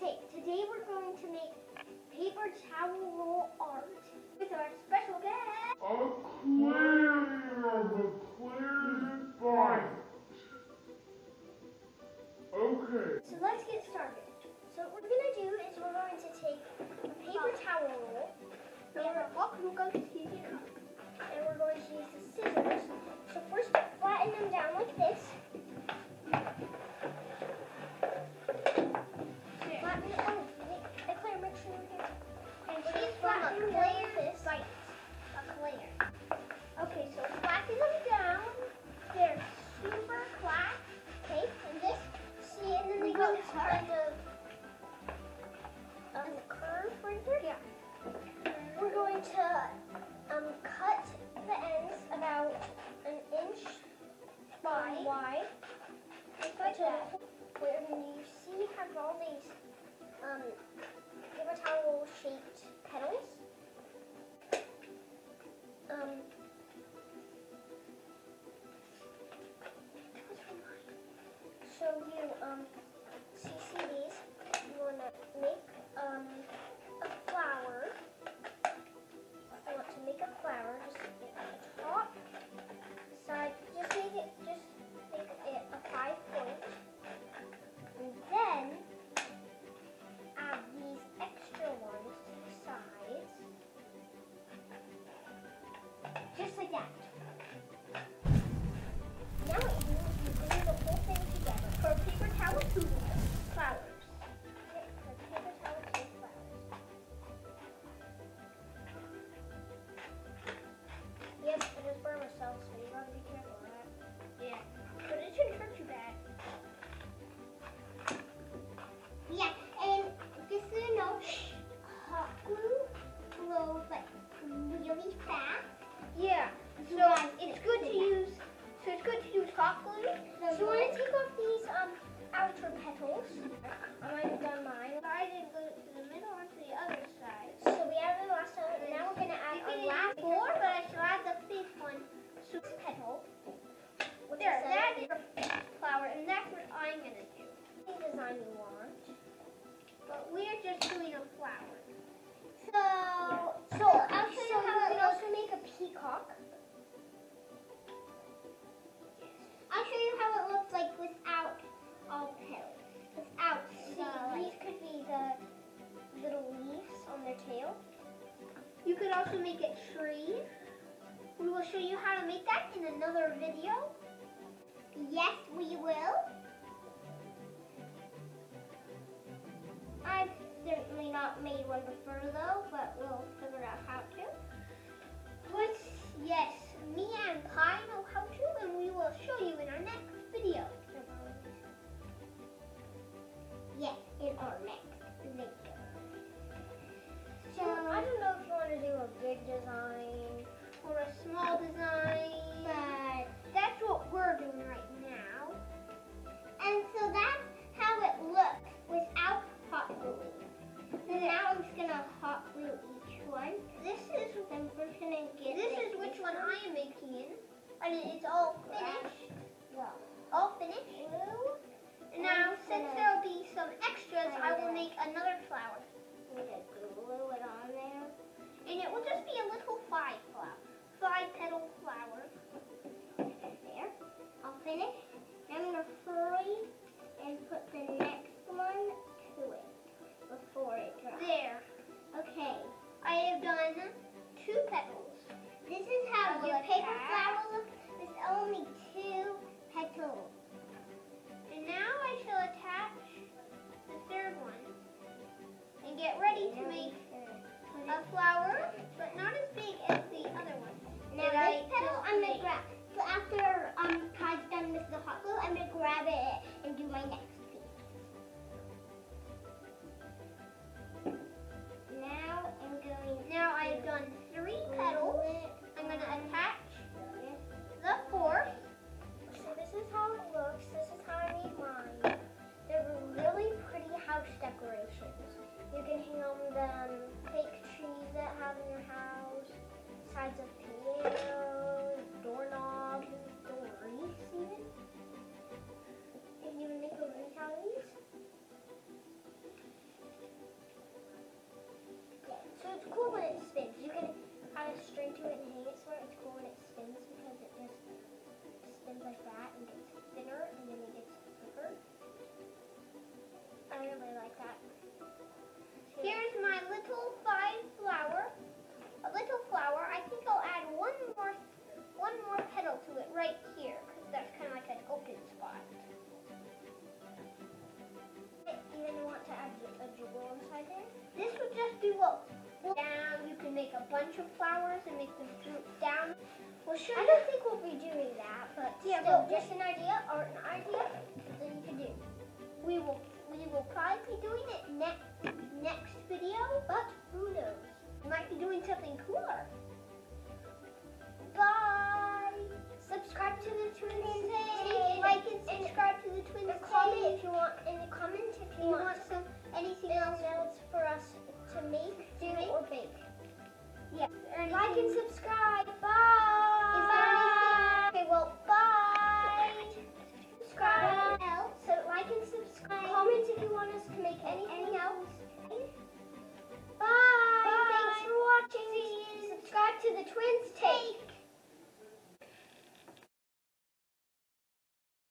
Take. Today we're going to make paper towel roll art with our special guest, Aquarium of Aquarius. Okay. So let's get started. So what we're going to do is we're going to take a paper towel roll, and we're going to use the scissors. So first flatten them down like this. Okay, so flatten them down. They're super flat. Okay, and this, see, and then they go kind of on the curve right here. Yeah. We're going to cut the ends about an inch wide. Like that. When you see have all these paper towel shaped petals. So you see these, you want to make a flower. I want to make a flower, just make it on the top side, just make it a 5-point. And then add these extra ones to the sides. Just like that. Now you glue the whole thing together. For paper towel, 2 flowers. Okay, for paper towel, 2 flowers. Yes, I just burned myself, so you gotta be careful of that. Yeah, but it shouldn't hurt you bad. Yeah, and this is no hot glue, but really fast. Yeah, so it's good to use hot glue. So you want to take off these outer petals. I've done mine. I didn't glue it to the middle onto the other side. So we added the last one, and now we're going to add our last 4, but I should add the 5th one. So this petal. There, that is a flower, and that's what I'm going to do. Any design you want, but we're just doing a flower. So I'll show you how we can also make a peacock. I'll show you how it looks like without all petals. Without these could be the little leaves on their tail. You could also make a tree. We will show you how to make that in another video. Yes, we will. I've certainly not made one before though, but we'll figure out how to. Yes, me and Pi know how to, and we will show you in our next video. Yes, in our next video. So I don't know if you want to do a big design or a small design, but that's what we're doing right now. And so that's how it looks without hot glue. And now I'm just going to hot glue each one. This is which one I am making in. And it's all finished. Well, all finished. And now, since there will be some extras, I will make another flower. I'm going to glue it on there. And it will just be a little 5-petal flower. There. All finished. Now I'm going to furry and put the next one to it before it dries. There. Okay. I have done 2 petals. This is how your paper flower looks with only 2 petals. And now I shall attach the 3rd one and get ready to make a flower, but not as big as the other one. to it and hang it so it's cool and it spins because it just spins like that and gets thinner and then it gets thicker. I really like that. So here's my little flower. I think I'll add one more petal to it right here because that's kind of like an open spot. I even want to add a jewel inside there. This would just be what. Down, you can make a bunch of flowers and make them droop down. Well, sure. I don't think we'll be doing that, but yeah, still, but just an idea or an idea that you can do. We will probably be doing it next video, but who knows? We might be doing something cooler. Bye. Subscribe to the Twins. Hey. Like and subscribe to the Twins. Comment if you want. In the comments if you want some anything else for us to make. Or bake. Yeah. Like and subscribe. Bye.